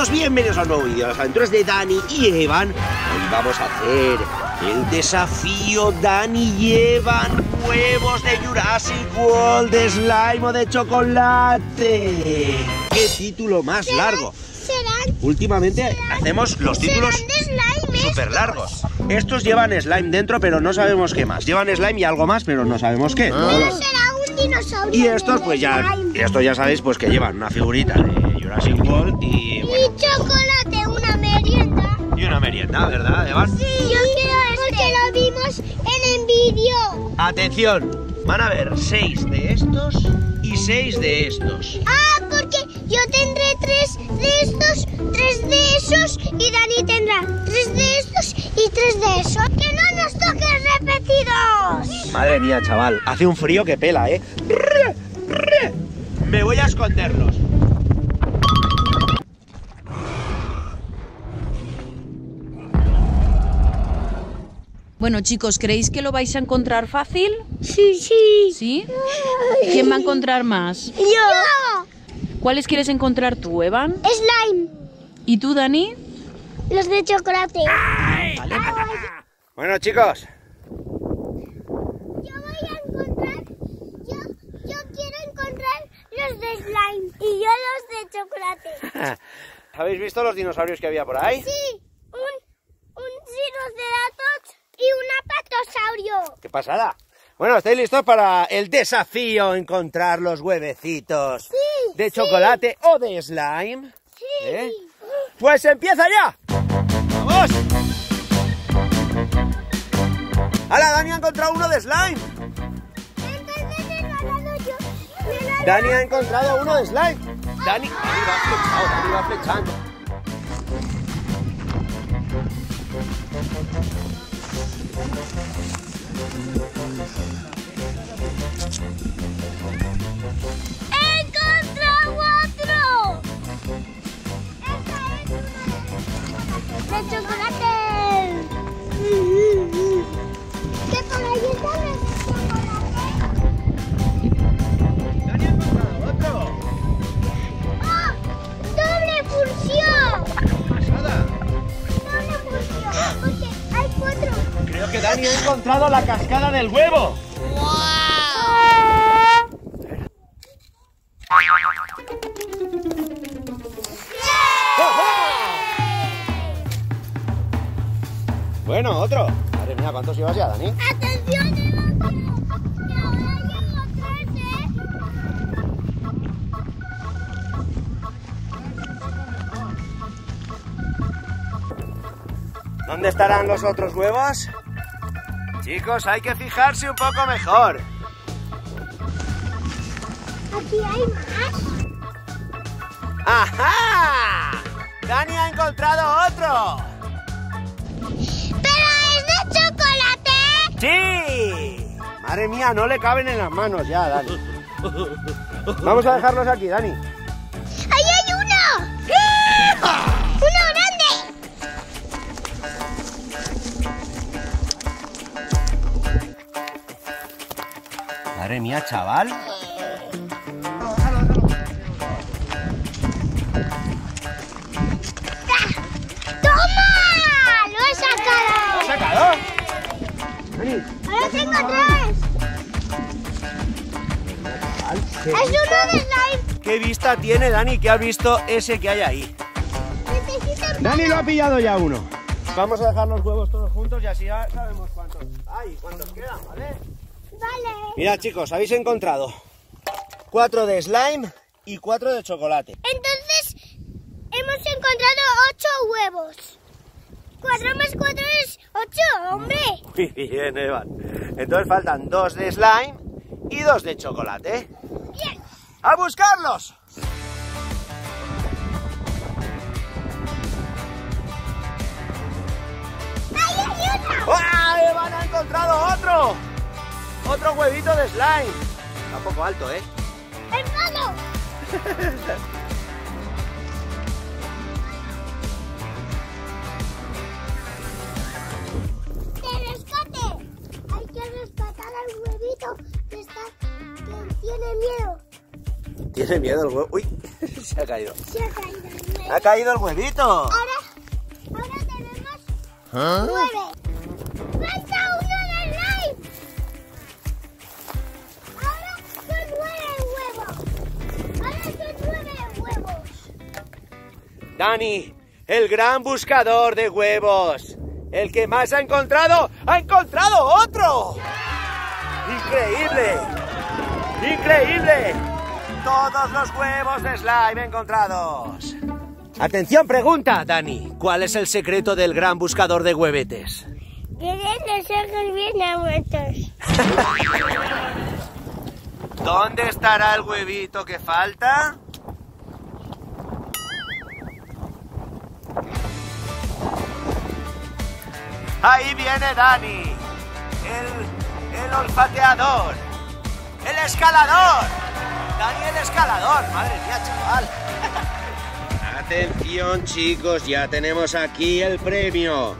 todos, bienvenidos a un nuevo vídeo de las aventuras de Dani y Evan. Hoy vamos a hacer el desafío Dani y Evan, huevos de Jurassic World, de slime o de chocolate. ¡Qué título más largo! Últimamente hacemos los títulos súper largos. Estos llevan slime dentro, pero no sabemos qué más. Llevan slime y algo más, pero no sabemos qué. Y estos, pues ya, sabéis, pues que llevan una figurita de Jurassic World y bueno, y chocolate, una merienda. Y una merienda, ¿verdad, Evan? Sí, yo quiero este. Porque lo vimos en el vídeo. Atención, van a haber 6 de estos y 6 de estos. Ah, porque yo tendré 3 de estos, 3 de esos y Dani tendrá 3 de estos y 3 de esos. ¡Que no nos toques repetidos! Madre mía, chaval, hace un frío que pela, ¿eh? Me voy a esconderlos. Bueno, chicos, ¿creéis que lo vais a encontrar fácil? Sí. Sí. ¿Sí? ¿Quién va a encontrar más? Yo. ¿Cuáles quieres encontrar tú, Evan? Slime. ¿Y tú, Dani? Los de chocolate. ¡Ay! Vale. ¡Ay! Bueno, chicos. Yo quiero encontrar los de slime y yo los de chocolate. ¿Habéis visto los dinosaurios que había por ahí? Sí, un Triceratops y un Apatosaurio. ¡Qué pasada! Bueno, ¿estáis listos para el desafío? Encontrar los huevecitos de chocolate o de slime. Sí. Pues empieza ya. ¡Vamos! ¡Hala, Dani ha encontrado uno de slime! Dani ha encontrado uno de slime. Dani va flechando. ¡Encontrado otro! ¡De chocolate! ¿Qué por ahí está de chocolate? ¡Dani ha encontrado otro! ¡Oh! ¡Doble función! ¡Qué pasada! ¡Doble función! Porque hay 4. Creo que Dani ha encontrado la cascada del huevo. Bueno, otro. Madre mía, ¿cuántos llevas ya, Dani? ¡Atención, Evan! ¡Que ahora llevo 3, ¿eh? ¿Dónde estarán los otros huevos? Chicos, hay que fijarse un poco mejor. ¿Aquí hay más? ¡Ajá! ¡Dani ha encontrado otro! ¡Sí! Madre mía, no le caben en las manos ya, Dani. Vamos a dejarlos aquí, Dani. ¡Ahí hay uno! ¡Uno grande! Madre mía, chaval. ¡Toma! ¡Lo he sacado! ¿Lo has sacado? Ahora tengo 3. Es uno de slime. ¿Qué vista tiene Dani? ¿Qué ha visto ese que hay ahí? Dani lo ha pillado ya uno. Vamos a dejar los huevos todos juntos y así ya sabemos cuántos hay, cuántos quedan, ¿vale? Vale. Mirad, chicos, habéis encontrado 4 de slime y 4 de chocolate. Entonces hemos encontrado 8 huevos. 4 más 4 es 8, hombre. Muy bien, Evan. Entonces faltan 2 de slime y 2 de chocolate. Bien. ¡A buscarlos! ¡Ahí hay otro! ¡Ah! ¡Evan ha encontrado otro! Otro huevito de slime. Está un poco alto, ¿eh? ¡Hermano! Tiene miedo el huevo. Uy, Se ha caído. Se ha caído el huevo. Ha caído el huevito. Ahora tenemos 9. ¡Falta uno en el live! Ahora son 9 huevos. Ahora son 9 huevos. Dani, el gran buscador de huevos. El que más ha encontrado otro. ¡Increíble! ¡Increíble! Todos los huevos de slime encontrados. Atención, pregunta, Dani. ¿Cuál es el secreto del gran buscador de huevetes? Tienen los ojos bien abiertos. ¿Dónde estará el huevito que falta? Ahí viene Dani, el olfateador, el escalador. Dani, el escalador. Madre mía, chaval. Atención, chicos, ya tenemos aquí el premio.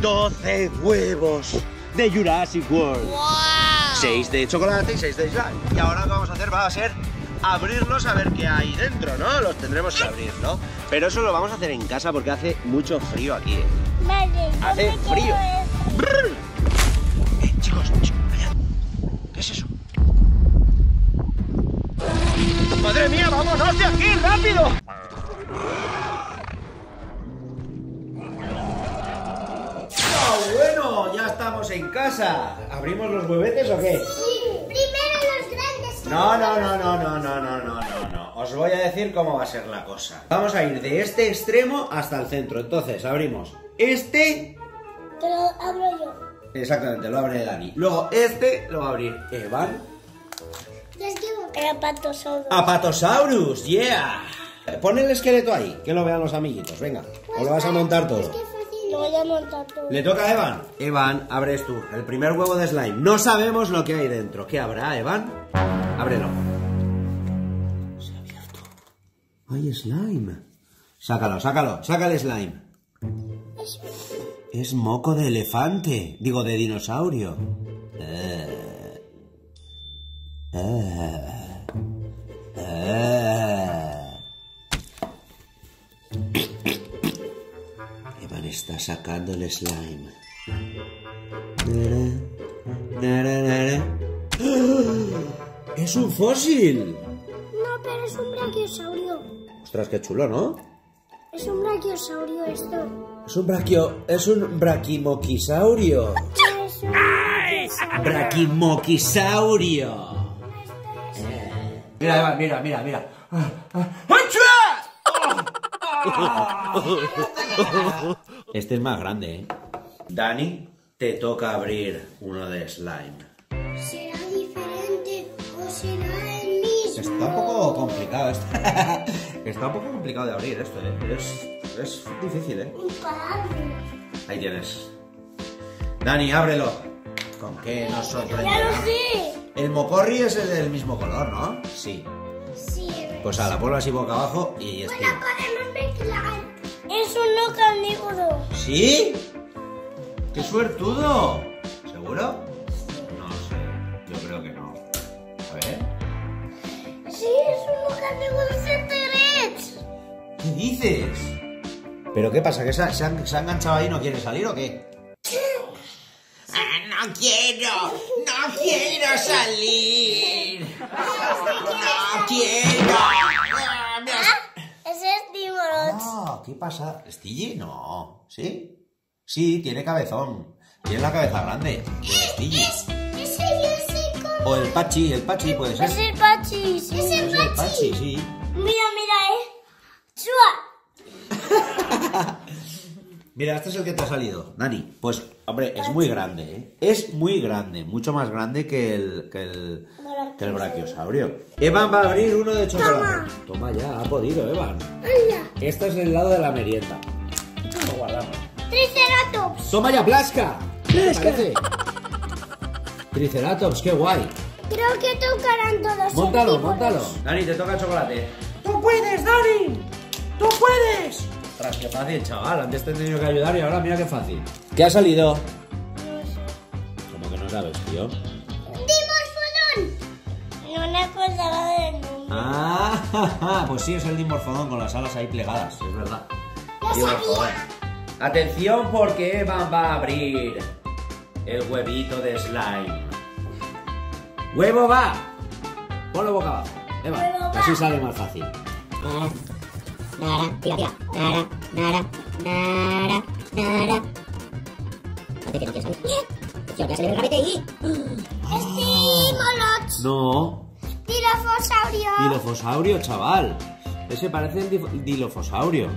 12 huevos de Jurassic World. ¡Wow! 6 de chocolate y 6 de slime. Y ahora lo que vamos a hacer va a ser abrirlos a ver qué hay dentro, ¿no? Los tendremos que abrir, ¿no? Pero eso lo vamos a hacer en casa porque hace mucho frío aquí, ¿eh? Vale, hace frío. Chicos, mirad. ¿Qué es eso? ¡Madre mía, vámonos de aquí, rápido! Bueno, ya estamos en casa. ¿Abrimos los huevetes o qué? Sí, primero los grandes. No. Os voy a decir cómo va a ser la cosa. Vamos a ir de este extremo hasta el centro. Entonces, abrimos este. Te lo abro yo. Exactamente, lo abre Dani. Luego este lo va a abrir Evan. Yo digo que Apatosaurus. Apatosaurus, yeah. Pon el esqueleto ahí, que lo vean los amiguitos. Venga, pues o lo vas a montar todo. Es que lo voy a montar todo. Le toca a Evan. Evan, abres tú el primer huevo de slime. No sabemos lo que hay dentro. ¿Qué habrá, Evan? Ábrelo. Se ha abierto. Hay slime. Sácalo. Saca el slime. Es moco de elefante. Digo, de dinosaurio. Evan está sacando el slime. ¡Es un fósil! No, pero es un braquiosaurio. Ostras, qué chulo, ¿no? Es un braquiosaurio esto. Es un braquimoquisaurio. Braquimoquisaurio. Mira. Este es más grande, ¿eh? Dani, te toca abrir uno de slime. ¿Será diferente o será el mismo? Está un poco complicado esto. Está un poco complicado de abrir esto, ¿eh? Es difícil, ¿eh? Ahí tienes. Dani, ábrelo. ¿Con qué nos sorprende? ¡Ya lo sé! El mocorri es el del mismo color, ¿no? Sí. Sí. Pues a la ponlo así boca abajo y ya está. Es un no carnívoro. ¿Sí? ¡Qué suertudo! ¿Seguro? Sí. No sé. Yo creo que no. A ver. Sí, es un no carnívoro. ¿Qué dices? ¿Pero qué pasa? ¿Que se ha enganchado ahí y no quiere salir o qué? ¡Ah, no quiero salir! ¡No quiero! Ese es Dimorfodón. Ah, ¿qué pasa? ¿Stilly? No. ¿Sí? Sí, tiene cabezón. Tiene la cabeza grande. Stilly. O el Pachi puede ser. Es el Pachi, sí. Es el Pachi, sí. Mira, ¡chua! Mira, este es el que te ha salido, Dani. Pues, hombre, es muy grande, ¿eh? Es muy grande, mucho más grande que el braquiosaurio. Evan va a abrir uno de chocolate. Toma ya, ha podido, Evan. Este es el lado de la merienda. Lo guardamos. Triceratops. Toma ya, plasca. Triceratops, qué guay. Creo que tocarán todos. Móntalo. Dani, te toca el chocolate. ¡Tú puedes, Dani! ¡Tú puedes! Ostras, qué fácil, chaval. Antes te he tenido que ayudar y ahora mira qué fácil. ¿Qué ha salido? No sé. ¿Cómo que no sabes, tío? ¡Dimorfodón! No me acordaba del nombre. ¡Ah! Pues sí, es el Dimorfodón con las alas ahí plegadas, es verdad. Dimorfodón. Atención, porque Evan va a abrir el huevito de slime. ¡Huevo va! Ponlo boca abajo, Evan. Así sale más fácil. Nara. No. Dilofosaurio. Dilofosaurio, chaval. Ese parece el Dilofosaurio.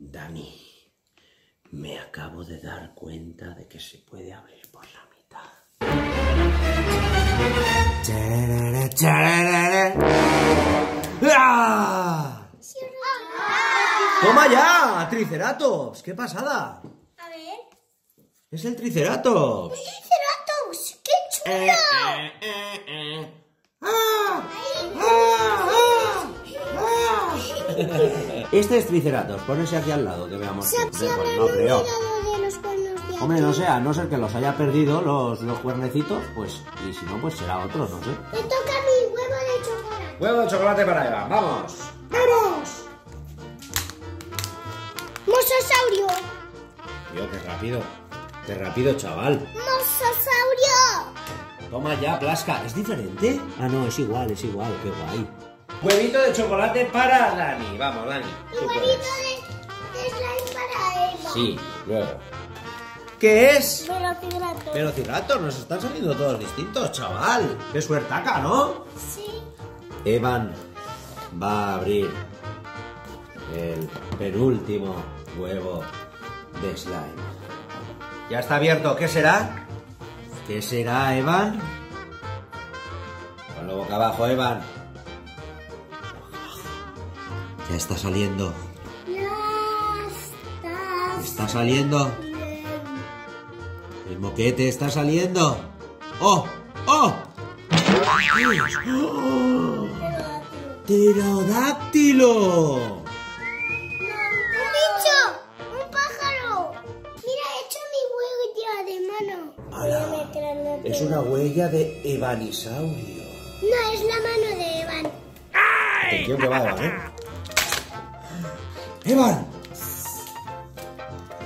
Dani, me acabo de dar cuenta de que se puede abrir por la mitad. ¡Toma ya! ¡Triceratops! ¡Qué pasada! A ver... ¡Es el Triceratops! ¡El Triceratops! ¡Qué chulo! Este es Triceratops. Ponese aquí al lado que veamos. Se han olvidado de los cuernos de aquí. Hombre, no sé, a no ser que los haya perdido los cuernecitos, pues... Y si no, pues será otro, no sé. Me toca mi huevo de chocolate. Huevo de chocolate para Eva. ¡Vamos! ¡Vamos! ¡Mosasaurio! Tío, qué rápido, chaval. ¡Mosasaurio! Toma ya, plasca. ¿Es diferente? Ah, no, es igual, qué guay. Huevito de chocolate para Dani. Vamos, Dani. Y huevito de slime para Eva. Sí, luego. ¿Qué es? Velociraptor. Velociraptor, nos están saliendo todos distintos, chaval. Qué suertaca, ¿no? Sí. Evan va a abrir el penúltimo huevo de slime. Ya está abierto. ¿Qué será? ¿Qué será, Evan? Ponlo boca abajo, Evan. Ya está saliendo. Está saliendo. El moquete está saliendo. ¡Oh! ¡Oh! ¡Oh! ¡Pterodáctilo! Es una huella de Evanisaurio. No, es la mano de Evan. Atención que va Evan, ¿eh? ¡Evan!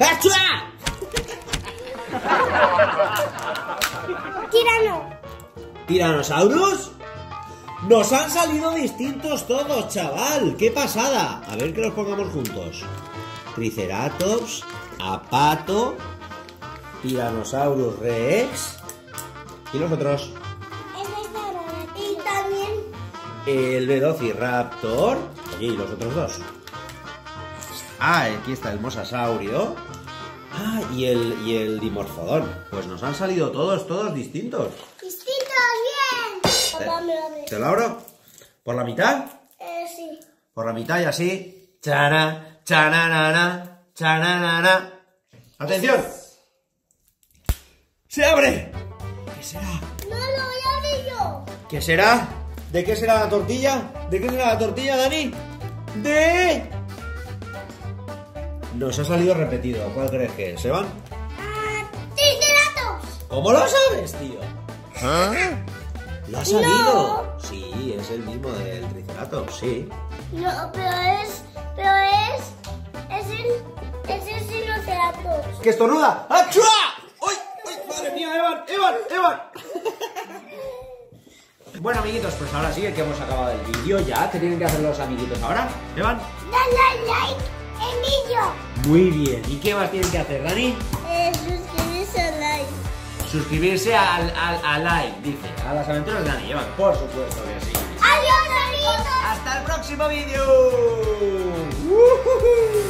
¡Achua! ¡Tirano! ¿Tiranosaurus? ¡Nos han salido distintos todos, chaval! ¡Qué pasada! A ver que los pongamos juntos. Triceratops, Apato, Tiranosaurus Rex... ¿Y los otros? Y también el Velociraptor. Oye, ¿y los otros dos? Ah, aquí está el Mosasaurio. Ah, y el Dimorfodón. Pues nos han salido todos distintos. ¡Distintos, bien! ¿Te lo abro? ¿Por la mitad? Sí. Por la mitad y así. Chana, chananana, chananana. ¡Atención! ¡Se abre! ¿Qué será? No lo voy a abrir yo. ¿Qué será? ¿De qué será la tortilla? ¿De qué será la tortilla, Dani? ¡De! Nos ha salido repetido. ¿Cuál crees que es, Evan? ¡Triceratops! ¿Cómo lo sabes, tío? ¿Ah? ¿Lo ha salido? No. Sí, es el mismo del Triceratops, sí. No, pero es el Triceratops. ¡Que estornuda! ¡Achua! ¡Madre mía, Evan! ¡Evan! ¡Evan! Bueno, amiguitos, pues ahora sí que hemos acabado el vídeo ya. ¿Qué tienen que hacer los amiguitos ahora, Evan? ¡Dale like el vídeo! Muy bien. ¿Y qué más tienen que hacer, Dani? Suscribirse al like. Suscribirse al like, dice. A las aventuras de Dani, Evan. Por supuesto que sí. ¡Adiós, amiguitos! ¡Hasta el próximo vídeo!